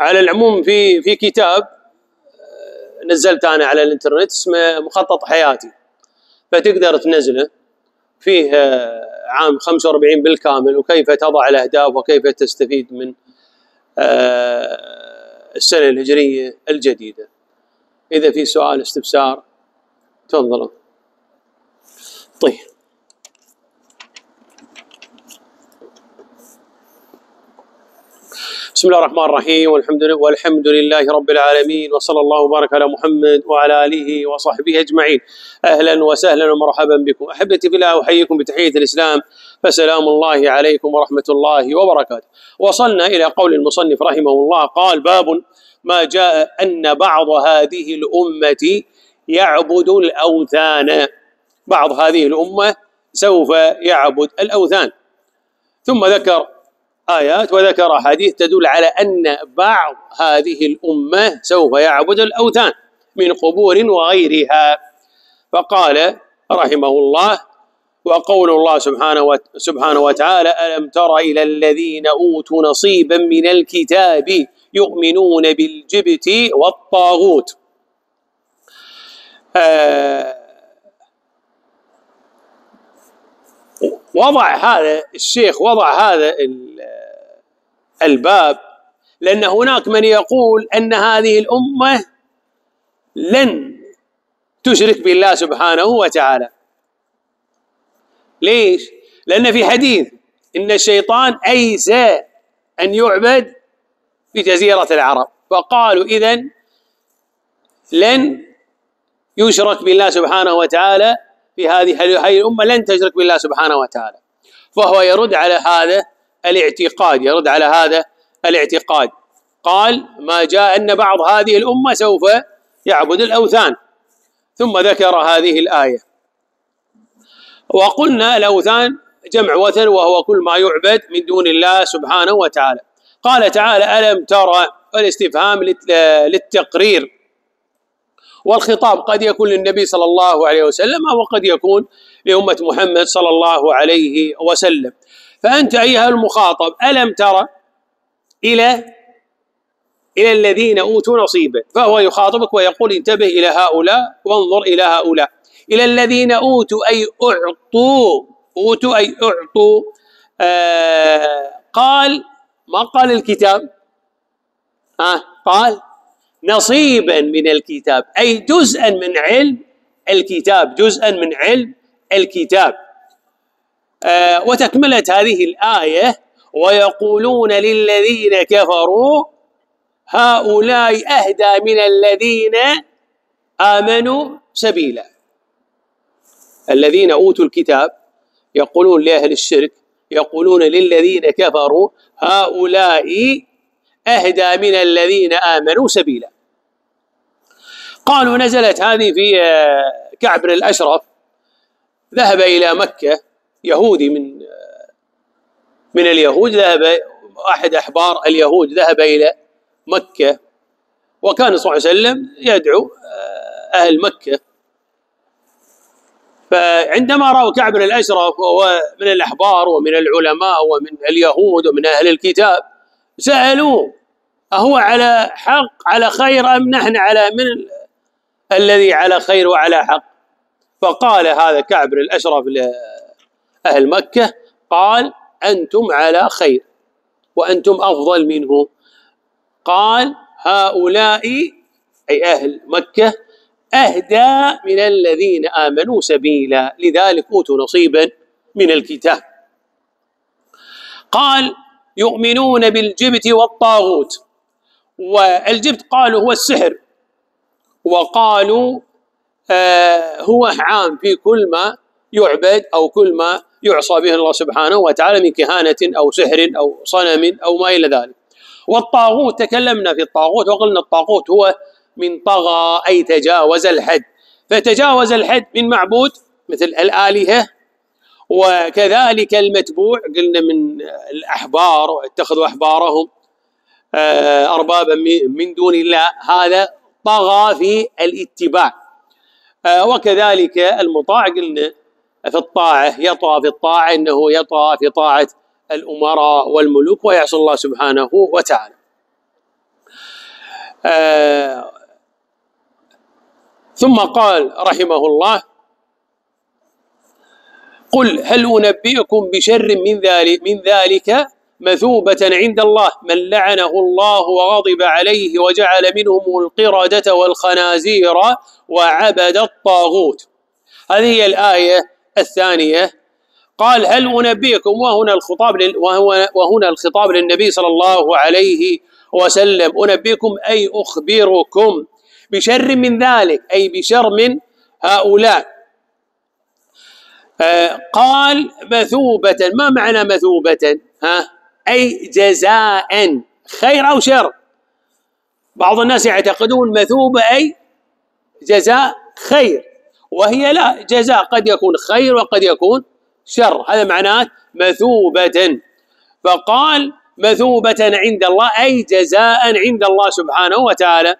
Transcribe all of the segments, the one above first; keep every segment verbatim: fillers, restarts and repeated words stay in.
على العموم في في كتاب نزلت انا على الانترنت اسمه مخطط حياتي، فتقدر تنزله، فيه عام خمسة وأربعين بالكامل، وكيف تضع الاهداف وكيف تستفيد من السنه الهجريه الجديده. اذا في سؤال استفسار تفضلوا. طيب بسم الله الرحمن الرحيم، والحمد لله والحمد لله رب العالمين، وصلى الله وبارك على محمد وعلى آله وصحبه أجمعين. أهلا وسهلا ومرحبا بكم أحبتي في الله، أحييكم بتحية الإسلام، فسلام الله عليكم ورحمة الله وبركاته. وصلنا إلى قول المصنف رحمه الله، قال: باب ما جاء أن بعض هذه الأمة يعبد الأوثان، بعض هذه الأمة سوف يعبد الأوثان. ثم ذكر آيات وذكر أحاديث تدل على أن بعض هذه الأمة سوف يعبد الأوثان من قبور وغيرها، فقال رحمه الله: وقول الله سبحانه وتعالى: ألم تر إلى الذين أوتوا نصيبا من الكتاب يؤمنون بالجبت والطاغوت. آه وضع هذا الشيخ وضع هذا الباب لأن هناك من يقول أن هذه الأمة لن تشرك بالله سبحانه وتعالى. ليش؟ لأن في حديث إن الشيطان أيسى أن يعبد في جزيرة العرب، فقالوا إذن لن يشرك بالله سبحانه وتعالى في هذه هي الأمة، لن تشرك بالله سبحانه وتعالى. فهو يرد على هذا الاعتقاد، يرد على هذا الاعتقاد. قال: ما جاء أن بعض هذه الأمة سوف يعبد الأوثان. ثم ذكر هذه الآية، وقلنا الأوثان جمع وثن وهو كل ما يعبد من دون الله سبحانه وتعالى. قال تعالى: ألم ترى، والاستفهام للتقرير، والخطاب قد يكون للنبي صلى الله عليه وسلم وقد يكون لأمة محمد صلى الله عليه وسلم. فأنت أيها المخاطب، ألم ترى إلى إلى الذين أوتوا نصيبا، فهو يخاطبك ويقول: انتبه إلى هؤلاء وانظر إلى هؤلاء. إلى الذين أوتوا أي أعطوا، أوتوا أي أعطوا. آه قال ما قال الكتاب، آه قال نصيبا من الكتاب، أي جزءا من علم الكتاب، جزءا من علم الكتاب. آه وتكملة هذه الآية: ويقولون للذين كفروا هؤلاء أهدى من الذين آمنوا سبيلا. الذين أوتوا الكتاب يقولون لأهل الشرك، يقولون للذين كفروا هؤلاء أهدى من الذين آمنوا سبيلا. قالوا نزلت هذه في كعب بن الاشرف، ذهب إلى مكة يهودي من من اليهود، ذهب أحد أحبار اليهود ذهب إلى مكة، وكان صلى الله عليه وسلم يدعو أهل مكة. فعندما رأوا كعب بن الاشرف وهو من الأحبار ومن العلماء ومن اليهود ومن أهل الكتاب، سألوه: أهو على حق، على خير، أم نحن على من الذي على خير وعلى حق؟ فقال هذا كعب بن الأشرف لأهل مكة، قال: أنتم على خير وأنتم أفضل منه. قال: هؤلاء أي أهل مكة أهدى من الذين آمنوا سبيلا، لذلك أوتوا نصيبا من الكتاب. قال: يؤمنون بالجبت والطاغوت. والجبت قالوا هو السحر، وقالوا آه هو عام في كل ما يعبد أو كل ما يعصى به الله سبحانه وتعالى من كهانة أو سحر أو صنم أو ما إلى ذلك. والطاغوت تكلمنا في الطاغوت وقلنا الطاغوت هو من طغى، أي تجاوز الحد، فتجاوز الحد من معبود مثل الآلهة، وكذلك المتبوع قلنا من الأحبار، اتخذوا أحبارهم أربابا من دون الله، هذا طغى في الاتباع. وكذلك المطاع قلنا في الطاعة، يطغى في الطاعة، إنه يطغى في طاعة الأمراء والملوك ويعصي الله سبحانه وتعالى. آه ثم قال رحمه الله: قل هل أنبئكم بشر من ذلك من ذلك مثوبة عند الله من لعنه الله وغضب عليه وجعل منهم القردة والخنازير وعبد الطاغوت. هذه هي الآية الثانية. قال هل أنبئكم، وهنا الخطاب وهنا الخطاب للنبي صلى الله عليه وسلم. أنبئكم أي أخبركم بشر من ذلك، أي بشر من هؤلاء. آه قال مثوبة، ما معنى مثوبة؟ ها؟ أي جزاء، خير أو شر. بعض الناس يعتقدون مثوبة أي جزاء خير، وهي لا، جزاء قد يكون خير وقد يكون شر، هذا معناه مثوبة. فقال مثوبة عند الله أي جزاء عند الله سبحانه وتعالى.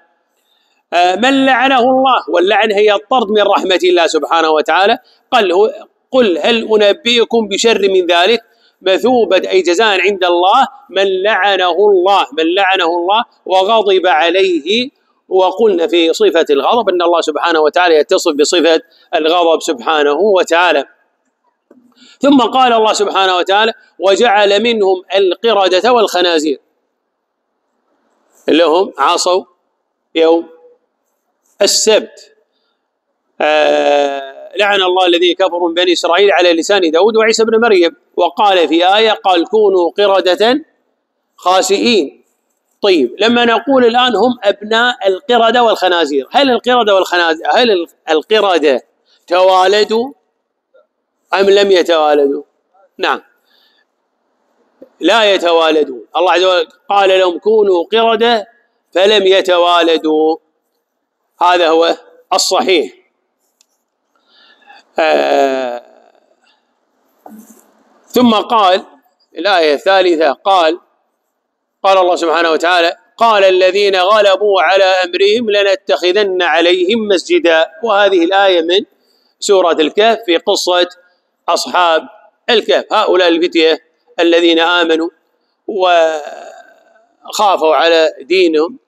من لعنه الله، واللعن هي الطرد من رحمة الله سبحانه وتعالى. قل قل هل أنبئكم بشر من ذلك مثوبة أي جزاء عند الله من لعنه الله من لعنه الله وغضب عليه. وقلنا في صفة الغضب أن الله سبحانه وتعالى يتصف بصفة الغضب سبحانه وتعالى. ثم قال الله سبحانه وتعالى: وجعل منهم القردة والخنازير، اللي هم عصوا يوم السبت. آه لعن الله الذين كفروا من بني إسرائيل على لسان داود وعيسى بن مريم، وقال في آية قال: كونوا قردة خاسئين. طيب، لما نقول الآن هم أبناء القردة والخنازير، هل القردة والخنازير هل القردة توالدوا أم لم يتوالدوا؟ نعم، لا يتوالدون. الله عز وجل قال لهم كونوا قردة فلم يتوالدوا، هذا هو الصحيح. آه ثم قال الآية الثالثة، قال قال الله سبحانه وتعالى: قال الذين غلبوا على أمرهم لنتخذن عليهم مسجدا. وهذه الآية من سورة الكهف في قصة أصحاب الكهف، هؤلاء الفتية الذين آمنوا وخافوا على دينهم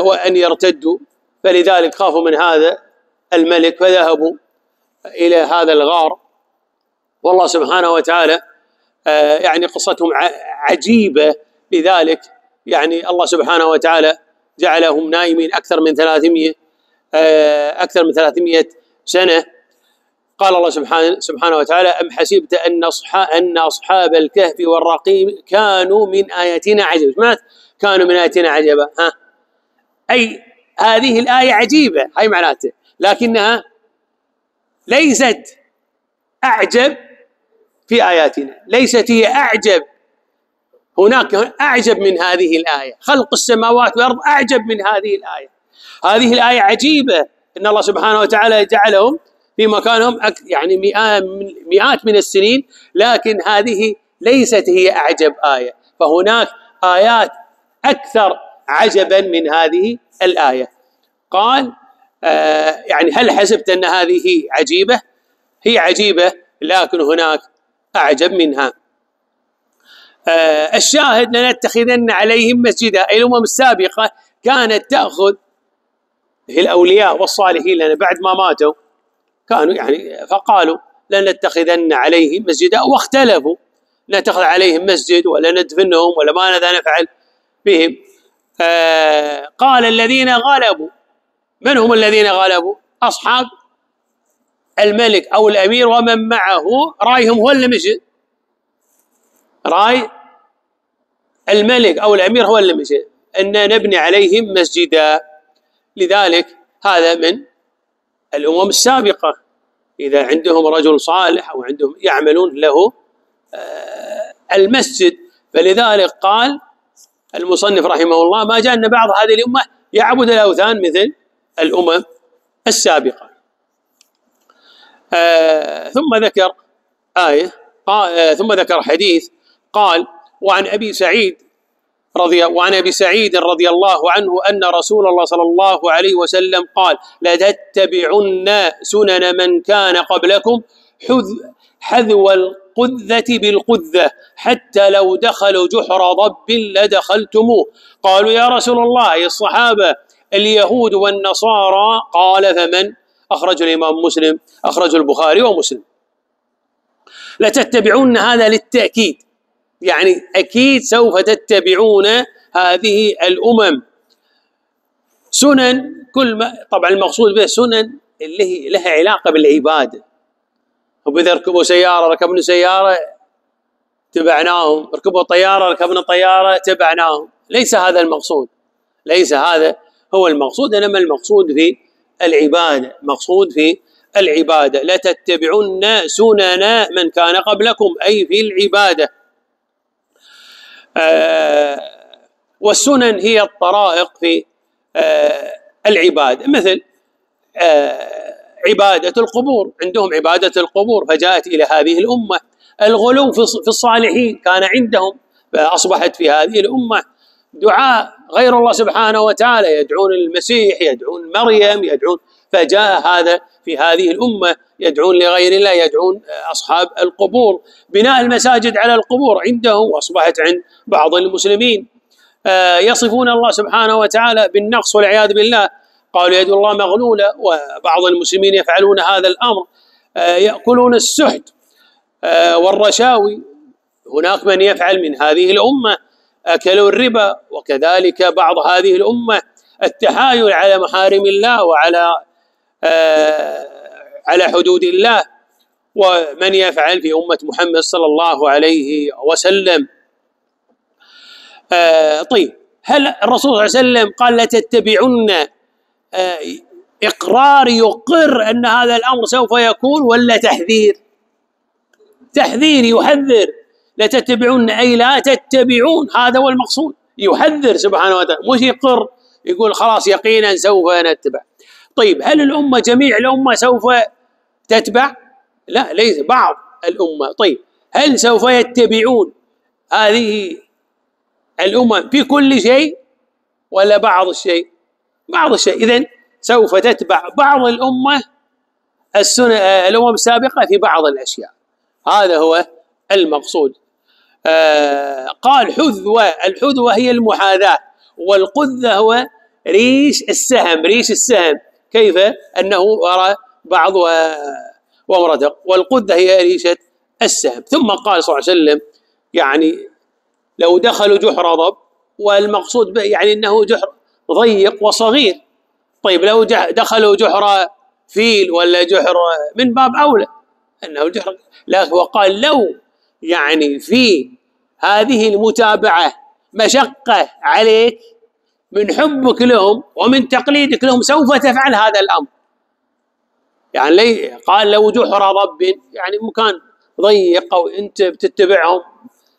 وأن يرتدوا، فلذلك خافوا من هذا الملك فذهبوا إلى هذا الغار. والله سبحانه وتعالى يعني قصتهم عجيبة، لذلك يعني الله سبحانه وتعالى جعلهم نائمين أكثر من ثلاثمائة أكثر من ثلاثمائة سنة. قال الله سبحانه سبحانه وتعالى: أم حسبت أن أصحاب أن أصحاب الكهف والرقيم كانوا من آياتنا عجبا. ما كانوا من آياتنا عجبا؟ ها، أي هذه الآية عجيبة، هاي معناته، لكنها ليست أعجب في آياتنا، ليست هي أعجب. هناك أعجب من هذه الآية، خلق السماوات والأرض أعجب من هذه الآية. هذه الآية عجيبة، إن الله سبحانه وتعالى جعلهم في مكانهم يعني مئات من السنين، لكن هذه ليست هي أعجب آية، فهناك آيات أكثر عجبا من هذه الآية. قال آه يعني هل حسبت أن هذه عجيبة؟ هي عجيبة، لكن هناك أعجب منها. آه الشاهد: لنتخذن عليهم مسجدا. الأمم السابقة كانت تأخذ الأولياء والصالحين لنا بعد ما ماتوا، كانوا يعني فقالوا لنتخذن عليهم مسجدا، واختلفوا نتخذ عليهم مسجد ولا ندفنهم ولا ما ماذا نفعل بهم. آه قال الذين غلبوا، من هم الذين غلبوا؟ أصحاب الملك أو الأمير ومن معه، رأيهم هو اللي مشي، رأي الملك أو الأمير هو اللي مشي، أن نبني عليهم مسجدا. لذلك هذا من الأمم السابقة، إذا عندهم رجل صالح أو عندهم يعملون له المسجد. فلذلك قال المصنف رحمه الله: ما جاء أن بعض هذه الأمة يعبد الأوثان مثل الأمم السابقة. آه ثم ذكر آية آه ثم ذكر حديث، قال: وعن أبي سعيد رضي وعن أبي سعيد رضي الله عنه أن رسول الله صلى الله عليه وسلم قال: لتتبعن سنن من كان قبلكم حذو القذة بالقذة حتى لو دخلوا جحر ضب لدخلتموه. قالوا يا رسول الله الصحابة اليهود والنصارى، قال فمن؟ أخرج الإمام مسلم، أخرج البخاري ومسلم. لتتبعون هذا للتأكيد، يعني أكيد سوف تتبعون هذه الأمم. سنن، كل ما طبعا المقصود به سنن اللي لها علاقة بالعبادة. وإذا ركبوا سيارة ركبنا سيارة تبعناهم، ركبوا طيارة ركبنا طيارة تبعناهم. ليس هذا المقصود، ليس هذا هو المقصود، إنما المقصود في العبادة، مقصود في العبادة. لا تتبعن سنن من كان قبلكم، أي في العبادة. آه والسنن هي الطرائق في آه العبادة، مثل آه عبادة القبور، عندهم عبادة القبور فجاءت إلى هذه الأمة. الغلو في الصالحين كان عندهم فأصبحت في هذه الأمة. دعاء غير الله سبحانه وتعالى، يدعون المسيح، يدعون مريم، يدعون، فجاء هذا في هذه الأمة، يدعون لغير الله، يدعون أصحاب القبور. بناء المساجد على القبور عندهم وأصبحت عند بعض المسلمين. يصفون الله سبحانه وتعالى بالنقص والعياذ بالله، قالوا يد الله مغلولة، وبعض المسلمين يفعلون هذا الأمر. يأكلون السحت والرشاوي، هناك من يفعل من هذه الأمة. أكلوا الربا، وكذلك بعض هذه الأمة. التحايل على محارم الله وعلى آه على حدود الله، ومن يفعل في أمة محمد صلى الله عليه وسلم. آه طيب، هل الرسول صلى الله عليه وسلم قال لتتبعن آه إقرار يقر أن هذا الأمر سوف يكون، ولا تحذير؟ تحذير، يحذر. لتتبعن أي لا تتبعون، هذا هو المقصود، يحذر سبحانه وتعالى، مش يقر يقول خلاص يقينا سوف نتبع. طيب، هل الأمة جميع الأمة سوف تتبع؟ لا، ليس بعض الأمة. طيب، هل سوف يتبعون هذه الأمة في كل شيء ولا بعض الشيء؟ بعض الشيء. إذن سوف تتبع بعض الأمة السنة الأمم السابقة في بعض الأشياء، هذا هو المقصود. آه قال حذوة، الحذوة هي المحاذاة، والقذة هو ريش السهم، ريش السهم كيف أنه وراء بعض ومردق، والقذة هي ريشة السهم. ثم قال صلى الله عليه وسلم يعني لو دخلوا جحر ضب، والمقصود به يعني أنه جحر ضيق وصغير. طيب، لو دخلوا جحر فيل ولا جحر، من باب أولى أنه الجحر. لا، وقال لو يعني في هذه المتابعة مشقة عليك من حبك لهم ومن تقليدك لهم سوف تفعل هذا الأمر. يعني لي قال لو جحر ضب، يعني مكان ضيق أو أنت بتتبعهم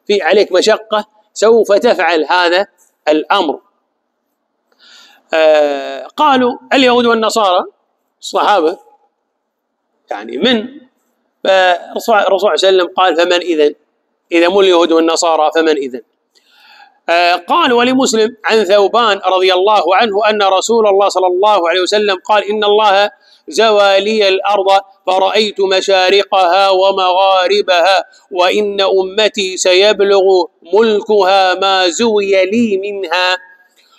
في عليك مشقة سوف تفعل هذا الأمر. آه قالوا اليهود والنصارى الصحابة يعني من، فالرسول صلى الله عليه وسلم قال فمن إذن؟ إذا مو اليهود والنصارى فمن إذن؟ آه قال ولمسلم عن ثوبان رضي الله عنه أن رسول الله صلى الله عليه وسلم قال إن الله زوى لي الأرض فرأيت مشارقها ومغاربها وإن أمتي سيبلغ ملكها ما زوي لي منها،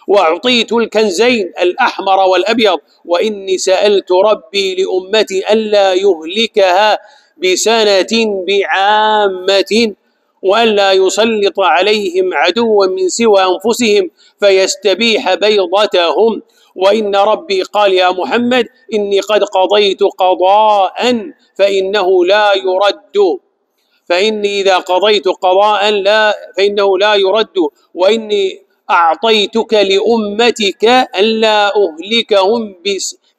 وأعطيت الكنزين الأحمر والأبيض، وإني سألت ربي لأمتي ألا يهلكها بسنة بعامة وألا يسلط عليهم عدوا من سوى أنفسهم فيستبيح بيضتهم، وإن ربي قال يا محمد إني قد قضيت قضاء فإنه لا يرد، فإني إذا قضيت قضاء لا فإنه لا يرد، وإني أعطيتك لأمتك ألا أهلكهم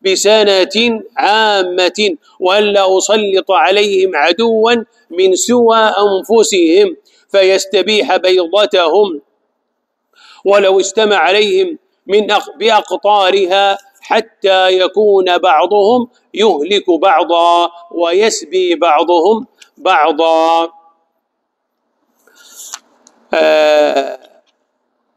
بسنة عامة وألا أسلط عليهم عدوا من سوى أنفسهم فيستبيح بيضتهم، ولو اجتمع عليهم من بأقطارها حتى يكون بعضهم يهلك بعضا ويسبي بعضهم بعضا. آه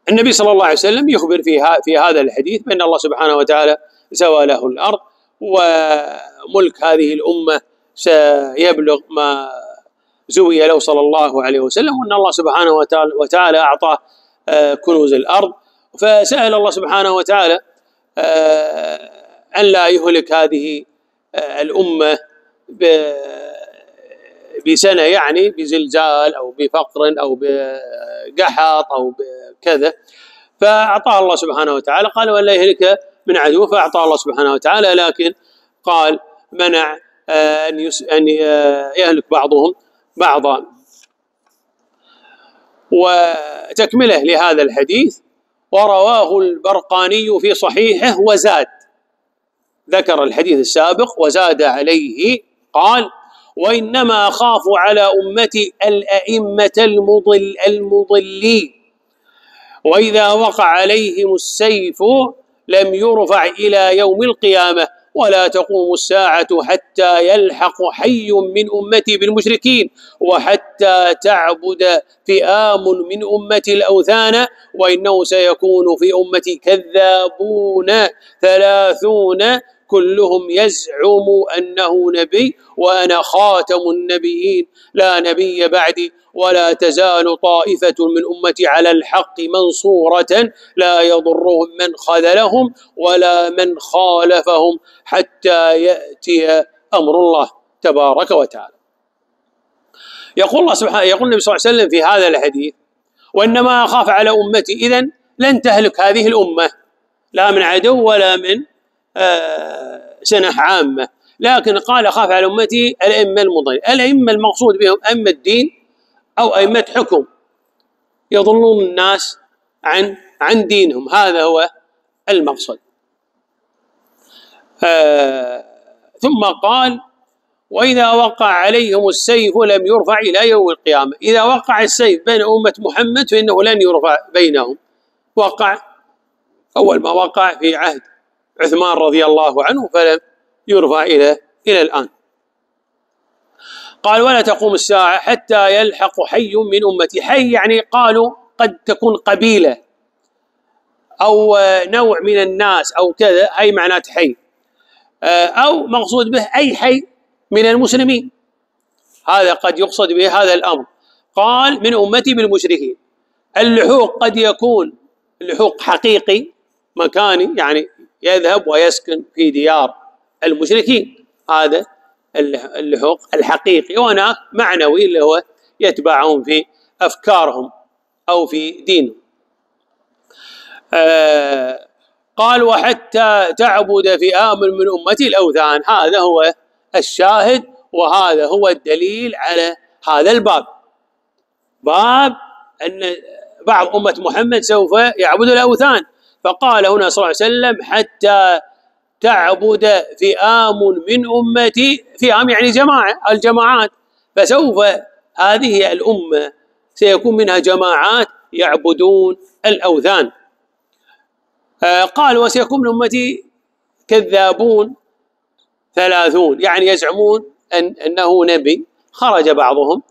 النبي صلى الله عليه وسلم يخبر في هذا الحديث بأن الله سبحانه وتعالى زوى له الأرض، وملك هذه الأمة سيبلغ ما زوي له صلى الله عليه وسلم، وأن الله سبحانه وتعالى أعطاه كنوز الأرض، فسأل الله سبحانه وتعالى أن لا يهلك هذه الأمة بسنة، يعني بزلزال أو بفقر أو بقحط أو بكذا، فأعطاه الله سبحانه وتعالى. قال ولا يهلك من عدو، فأعطاه الله سبحانه وتعالى، لكن قال منع أن يهلك بعضهم بعضا. وتكمله لهذا الحديث: ورواه البرقاني في صحيحه وزاد، ذكر الحديث السابق وزاد عليه قال: وإنما أخاف على أمتي الأئمة المضل المضلين، وإذا وقع عليهم السيف لم يرفع إلى يوم القيامة، ولا تقوم الساعة حتى يلحق حي من أمتي بالمشركين، وحتى تعبد فئام من أمتي الأوثان، وإنه سيكون في أمتي كذابون ثلاثون كلهم يزعم أنه نبي، وأنا خاتم النبيين لا نبي بعدي، ولا تزال طائفة من أمتي على الحق منصورة لا يضرهم من خذلهم ولا من خالفهم حتى يأتي أمر الله تبارك وتعالى. يقول الله سبحانه، يقول النبي صلى الله عليه وسلم في هذا الحديث: وإنما أخاف على أمتي، إذن لن تهلك هذه الأمة لا من عدو ولا من سنة عامة، لكن قال أخاف على أمتي الأئمة المضلين. الأئمة المقصود بهم أئمة الدين أو أئمة حكم، يضلون الناس عن عن دينهم، هذا هو المقصد. آه ثم قال: وإذا وقع عليهم السيف لم يرفع إلى يوم القيامة. إذا وقع السيف بين أمة محمد فإنه لن يرفع بينهم، وقع أول ما وقع في عهد عثمان رضي الله عنه فلم يرفع إلى إلى الآن. قال: ولا تقوم الساعة حتى يلحق حي من أمتي. حي يعني قالوا قد تكون قبيلة أو نوع من الناس أو كذا، أي معنات حي، أو مقصود به أي حي من المسلمين، هذا قد يقصد به هذا الأمر. قال: من أمتي بالمشركين. اللحوق قد يكون اللحوق حقيقي مكاني، يعني يذهب ويسكن في ديار المشركين، هذا اللحوق الحقيقي، وهناك معنوي اللي هو يتبعهم في أفكارهم أو في دينهم. آه قال: وحتى تعبد فئام من أمتي الأوثان، هذا هو الشاهد، وهذا هو الدليل على هذا الباب، باب أن بعض أمة محمد سوف يعبد الأوثان. فقال هنا صلى الله عليه وسلم: حتى تعبد فئام من أمتي، فئام يعني جماعة، الجماعات، فسوف هذه الأمة سيكون منها جماعات يعبدون الأوثان. آه قال: وسيكون من أمتي كذابون ثلاثون، يعني يزعمون أن أنه نبي، خرج بعضهم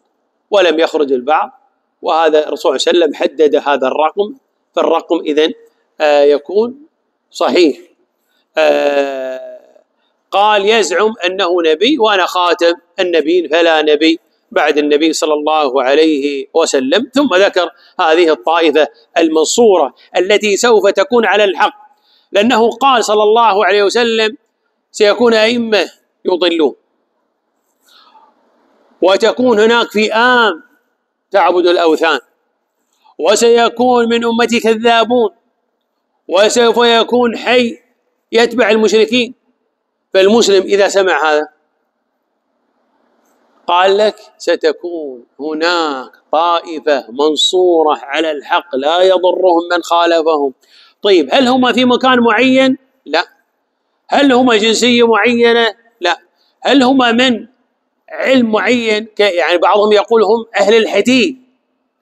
ولم يخرج البعض، وهذا الرسول صلى الله عليه وسلم حدد هذا الرقم، فالرقم إذن آه يكون صحيح. آه قال: يزعم أنه نبي وأنا خاتم النبيين فلا نبي بعد النبي صلى الله عليه وسلم. ثم ذكر هذه الطائفة المنصورة التي سوف تكون على الحق، لأنه قال صلى الله عليه وسلم: سيكون أئمة يضلون، وتكون هناك فئام تعبد الأوثان، وسيكون من أمتي كذابون، وسوف يكون حي يتبع المشركين. فالمسلم إذا سمع هذا قال لك ستكون هناك طائفة منصورة على الحق لا يضرهم من خالفهم. طيب، هل هم في مكان معين؟ لا. هل هم جنسية معينة؟ لا. هل هم من علم معين؟ يعني بعضهم يقول هم أهل الحديث،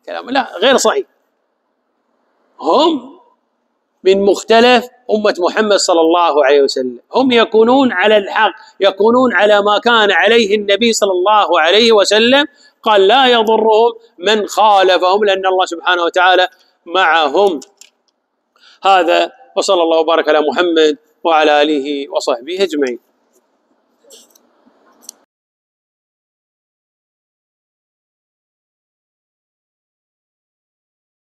كلام لا غير صحيح، هم من مختلف أمة محمد صلى الله عليه وسلم، هم يكونون على الحق، يكونون على ما كان عليه النبي صلى الله عليه وسلم. قال: لا يضرهم من خالفهم، لأن الله سبحانه وتعالى معهم. هذا، وصلى الله وبارك على محمد وعلى آله وصحبه أجمعين.